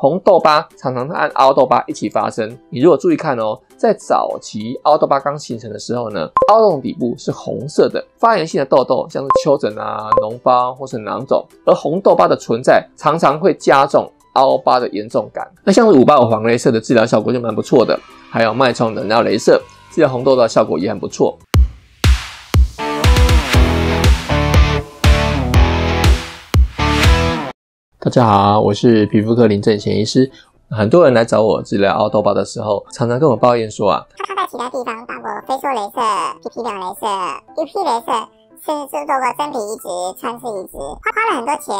红痘疤常常和凹痘疤一起发生。你如果注意看哦，在早期凹痘疤刚形成的时候呢，凹洞底部是红色的，发炎性的痘痘像是丘疹啊、脓包或是囊肿，而红痘疤的存在常常会加重 凹疤的严重感，那像是585黄雷射的治疗效果就蛮不错的，还有脉冲冷药雷射治疗红痘的效果也很不错。大家好，我是皮肤科林正贤医师。很多人来找我治疗凹痘疤的时候，常常跟我抱怨说啊，他在其他地方帮我飞梭雷射、皮秒雷射、UP 雷射，甚至做过真皮移植、穿刺移植，花了很多钱，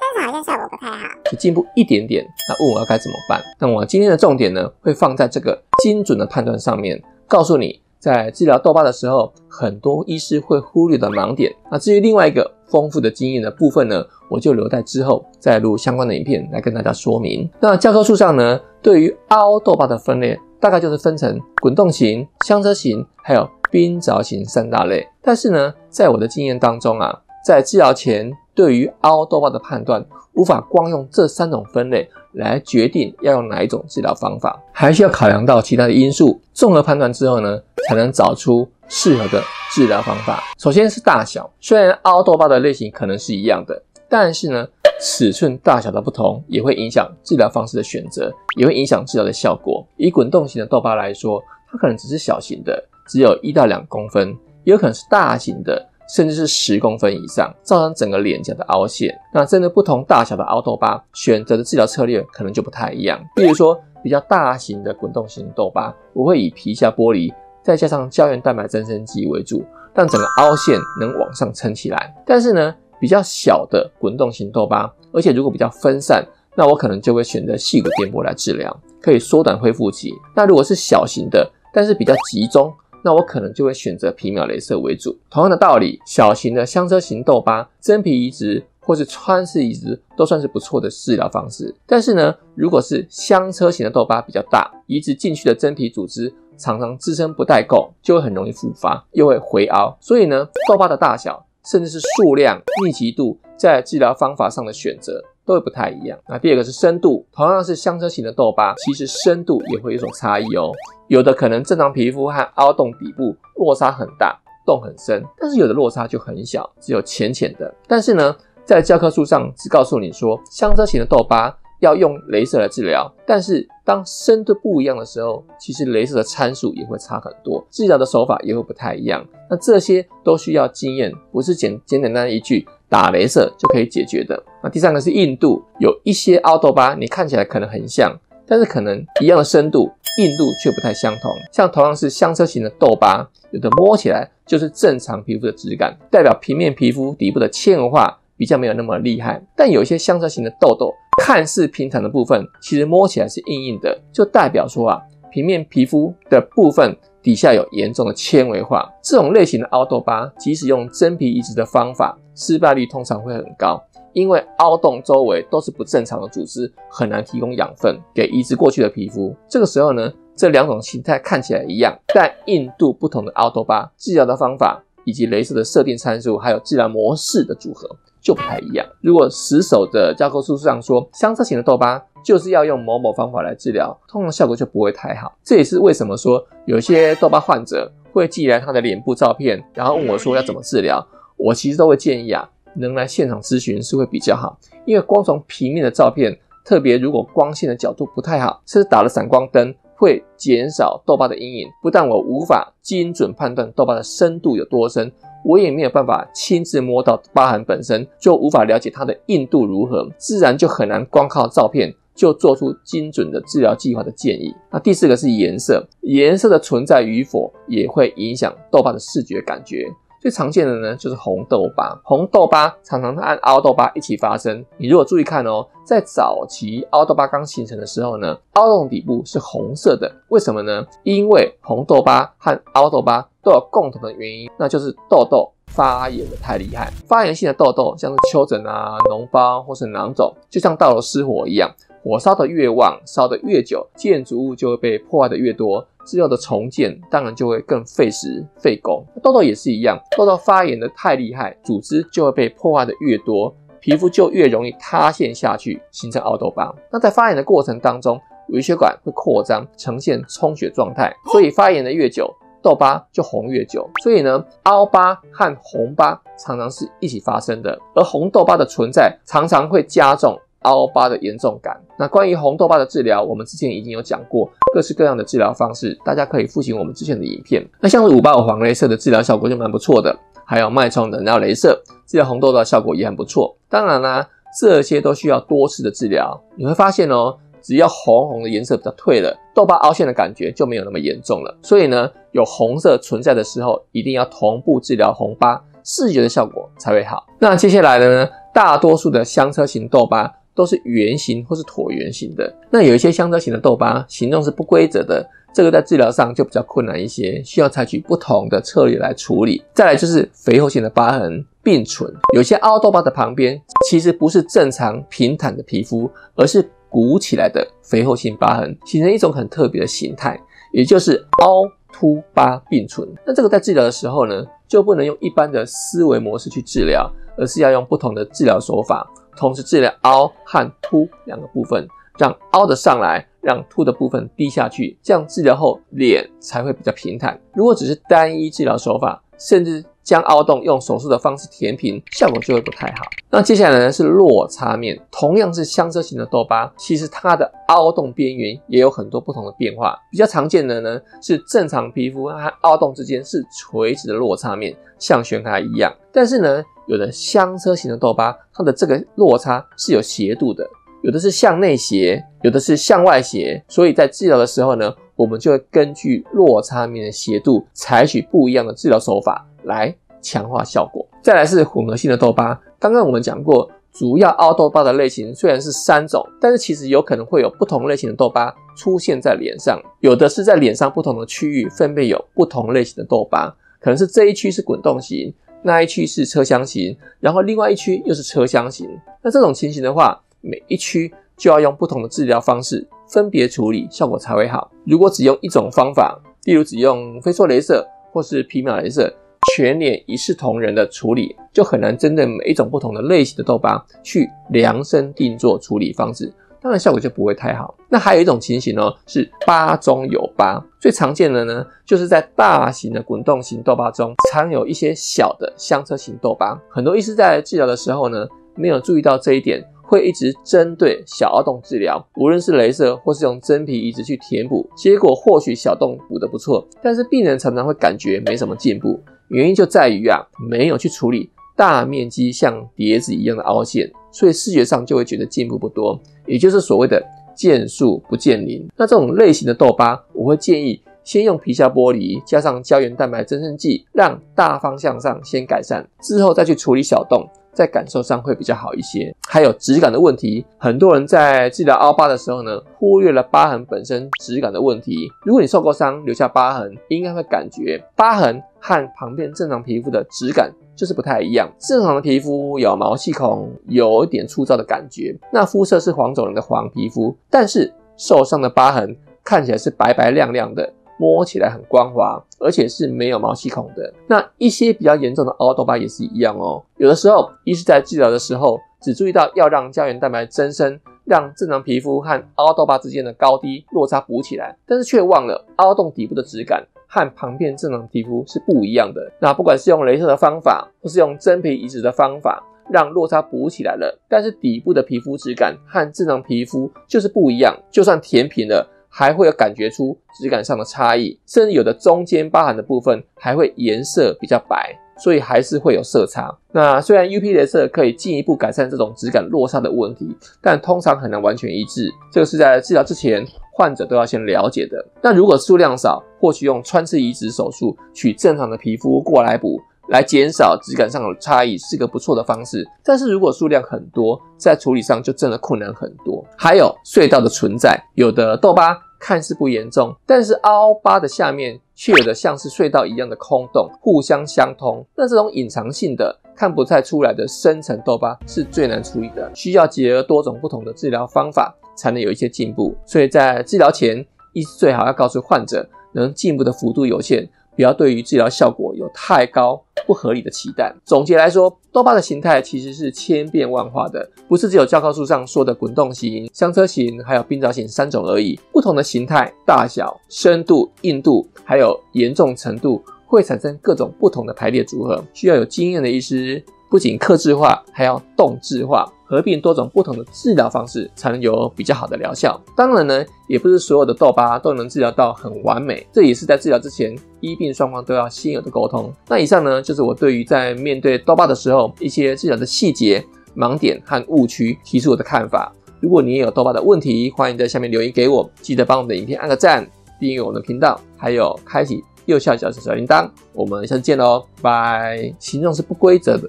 但是好像效果不太好，只进步一点点。那问我要该怎么办？那我今天的重点呢，会放在这个精准的判断上面，告诉你在治疗痘疤的时候，很多医师会忽略的盲点。那至于另外一个丰富的经验的部分呢，我就留在之后再录相关的影片来跟大家说明。那教科书上呢，对于凹痘疤的分类，大概就是分成滚动型、箱车型，还有冰凿型三大类。但是呢，在我的经验当中啊，在治疗前， 对于凹痘疤的判断，无法光用这三种分类来决定要用哪一种治疗方法，还需要考量到其他的因素，综合判断之后呢，才能找出适合的治疗方法。首先是大小，虽然凹痘疤的类型可能是一样的，但是呢，尺寸大小的不同也会影响治疗方式的选择，也会影响治疗的效果。以滚动型的痘疤来说，它可能只是小型的，只有1到2公分，也有可能是大型的， 甚至是10公分以上，造成整个脸颊的凹陷。那针对不同大小的凹痘疤，选择的治疗策略可能就不太一样。比如说，比较大型的滚动型痘疤，我会以皮下剥离，再加上胶原蛋白增生剂为主，让整个凹陷能往上撑起来。但是呢，比较小的滚动型痘疤，而且如果比较分散，那我可能就会选择细骨颠簸来治疗，可以缩短恢复期。那如果是小型的，但是比较集中， 那我可能就会选择皮秒雷射为主。同样的道理，小型的箱车型痘疤、真皮移植或是穿刺移植都算是不错的治疗方式。但是呢，如果是箱车型的痘疤比较大，移植进去的真皮组织常常支撑不太够，就会很容易复发，又会回凹。所以呢，痘疤的大小甚至是数量、密集度，在治疗方法上的选择 都会不太一样。那第二个是深度，同样是箱车型的痘疤，其实深度也会有所差异哦。有的可能正常皮肤和凹洞底部落差很大，洞很深，但是有的落差就很小，只有浅浅的。但是呢，在教科书上只告诉你说，箱车型的痘疤要用雷射来治疗，但是当深度不一样的时候，其实雷射的参数也会差很多，治疗的手法也会不太一样。那这些都需要经验，不是简单一句 打雷射就可以解决的。那第三个是硬度，有一些凹痘疤你看起来可能很像，但是可能一样的深度，硬度却不太相同。像同样是箱车型的痘疤，有的摸起来就是正常皮肤的质感，代表平面皮肤底部的纤化比较没有那么厉害。但有一些箱车型的痘痘，看似平坦的部分，其实摸起来是硬硬的，就代表说啊，平面皮肤的部分 底下有严重的纤维化，这种类型的凹痘疤，即使用真皮移植的方法，失败率通常会很高，因为凹洞周围都是不正常的组织，很难提供养分给移植过去的皮肤。这个时候呢，这两种形态看起来一样，但硬度不同的凹痘疤，治疗的方法以及雷射的设定参数，还有治疗模式的组合就不太一样。如果死守的教科书上说，箱车型的痘疤 就是要用某某方法来治疗，通常效果就不会太好。这也是为什么说有些痘疤患者会寄来他的脸部照片，然后问我说要怎么治疗。我其实都会建议啊，能来现场咨询是会比较好，因为光从平面的照片，特别如果光线的角度不太好，甚至打了闪光灯， 会减少痘疤的阴影，不但我无法精准判断痘疤的深度有多深，我也没有办法亲自摸到疤痕本身，就无法了解它的硬度如何，自然就很难光靠照片就做出精准的治疗计划的建议。那第四个是颜色，颜色的存在与否也会影响痘疤的视觉感觉。 最常见的呢就是红痘疤，红痘疤常常和凹痘疤一起发生。你如果注意看哦，在早期凹痘疤刚形成的时候呢，凹洞底部是红色的，为什么呢？因为红痘疤和凹痘疤都有共同的原因，那就是痘痘 发炎的太厉害，发炎性的痘痘像是丘疹啊、脓包或是囊肿，就像大楼失火一样，火烧得越旺，烧得越久，建筑物就会被破坏得越多，之后的重建当然就会更费时费工。痘痘也是一样，痘痘发炎的太厉害，组织就会被破坏得越多，皮肤就越容易塌陷下去，形成凹痘疤。那在发炎的过程当中，微血管会扩张，呈现充血状态，所以发炎的越久，痘疤就红越久。所以呢，凹疤和红疤常常是一起发生的，而红痘疤的存在常常会加重凹疤的严重感。那关于红痘疤的治疗，我们之前已经有讲过各式各样的治疗方式，大家可以复习我们之前的影片。那像是585黄雷射的治疗效果就蛮不错的，还有脉冲冷药雷射治疗红痘的效果也很不错。当然啦，这些都需要多次的治疗。你会发现哦，只要红红的颜色比较退了，痘疤凹陷的感觉就没有那么严重了。所以呢，有红色存在的时候，一定要同步治疗红疤，视觉的效果才会好。那接下来的呢，大多数的香车型痘疤都是圆形或是椭圆形的。那有一些香车型的痘疤形状是不规则的，这个在治疗上就比较困难一些，需要采取不同的策略来处理。再来就是肥厚性的疤痕、病唇，有些凹痘疤的旁边其实不是正常平坦的皮肤，而是鼓起来的肥厚性疤痕，形成一种很特别的形态，也就是凹凸疤并存。那这个在治疗的时候呢，就不能用一般的思维模式去治疗，而是要用不同的治疗手法，同时治疗凹和凸两个部分，让凹的上来，让凸的部分低下去，这样治疗后脸才会比较平坦。如果只是单一治疗手法，甚至将凹洞用手术的方式填平，效果就会不太好。那接下来呢，是落差面，同样是香车型的痘疤，其实它的凹洞边缘也有很多不同的变化。比较常见的呢，是正常皮肤和凹洞之间是垂直的落差面，像悬崖一样。但是呢，有的香车型的痘疤，它的这个落差是有斜度的，有的是向内斜，有的是向外斜。所以在治疗的时候呢，我们就会根据落差面的斜度，采取不一样的治疗手法来强化效果。再来是混合性的痘疤，刚刚我们讲过，主要凹痘疤的类型虽然是3种，但是其实有可能会有不同类型的痘疤出现在脸上，有的是在脸上不同的区域分别有不同类型的痘疤，可能是这一区是滚动型，那一区是车厢型，然后另外一区又是车厢型。那这种情形的话，每一区就要用不同的治疗方式分别处理，效果才会好。如果只用一种方法，例如只用飞梭雷射或是皮秒雷射，全脸一视同仁的处理，就很难针对每一种不同的类型的痘疤去量身定做处理方式，当然效果就不会太好。那还有一种情形哦，是疤中有疤，最常见的呢，就是在大型的滚动型痘疤中，常有一些小的香车型痘疤。很多医师在治疗的时候呢，没有注意到这一点，会一直针对小凹洞治疗，无论是雷射或是用真皮移植去填补，结果或许小洞补得不错，但是病人常常会感觉没什么进步。原因就在于啊，没有去处理大面积像碟子一样的凹陷，所以视觉上就会觉得进步不多，也就是所谓的见树不见林。那这种类型的痘疤，我会建议先用皮下剥离加上胶原蛋白增生剂，让大方向上先改善，之后再去处理小洞，在感受上会比较好一些。还有质感的问题，很多人在治疗凹疤的时候呢，忽略了疤痕本身质感的问题。如果你受过伤留下疤痕，应该会感觉疤痕和旁边正常皮肤的质感就是不太一样。正常的皮肤有毛细孔，有一点粗糙的感觉，那肤色是黄种人的黄皮肤，但是受伤的疤痕看起来是白白亮亮的，摸起来很光滑，而且是没有毛细孔的。那一些比较严重的凹痘疤也是一样哦，有的时候医师在治疗的时候，只注意到要让胶原蛋白增生，让正常皮肤和凹痘疤之间的高低落差补起来，但是却忘了凹洞底部的质感和旁边正常皮肤是不一样的。那不管是用雷射的方法，或是用真皮移植的方法，让落差补起来了，但是底部的皮肤质感和正常皮肤就是不一样，就算填平了，还会有感觉出质感上的差异，甚至有的中间疤痕的部分还会颜色比较白，所以还是会有色差。那虽然 UP 雷射可以进一步改善这种质感落差的问题，但通常很难完全医治，这个是在治疗之前患者都要先了解的。那如果数量少，或许用穿刺移植手术取正常的皮肤过来补，来减少质感上的差异，是个不错的方式。但是如果数量很多，在处理上就真的困难很多。还有隧道的存在，有的痘疤看似不严重，但是凹疤的下面却有的像是隧道一样的空洞，互相相通。那这种隐藏性的看不太出来的深层痘疤是最难处理的，需要结合多种不同的治疗方法才能有一些进步。所以在治疗前，医师最好要告诉患者能进步的幅度有限，不要对于治疗效果有太高不合理的期待。总结来说，豆爸的形态其实是千变万化的，不是只有教科书上说的滚动型、香车型还有冰爪型三种而已。不同的形态、大小、深度、硬度还有严重程度，会产生各种不同的排列组合，需要有经验的医师不仅客制化，还要动制化，合并多种不同的治疗方式，才能有比较好的疗效。当然呢，也不是所有的痘疤都能治疗到很完美，这也是在治疗之前，医病双方都要先有的沟通。那以上呢，就是我对于在面对痘疤的时候，一些治疗的细节、盲点和误区提出我的看法。如果你也有痘疤的问题，欢迎在下面留言给我，记得帮我们的影片按个赞，订阅我们的频道，还有开启右下角的小铃铛。我们下次见喽，拜！行动是不规则的。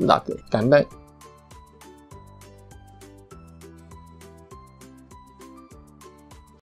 那个，干杯！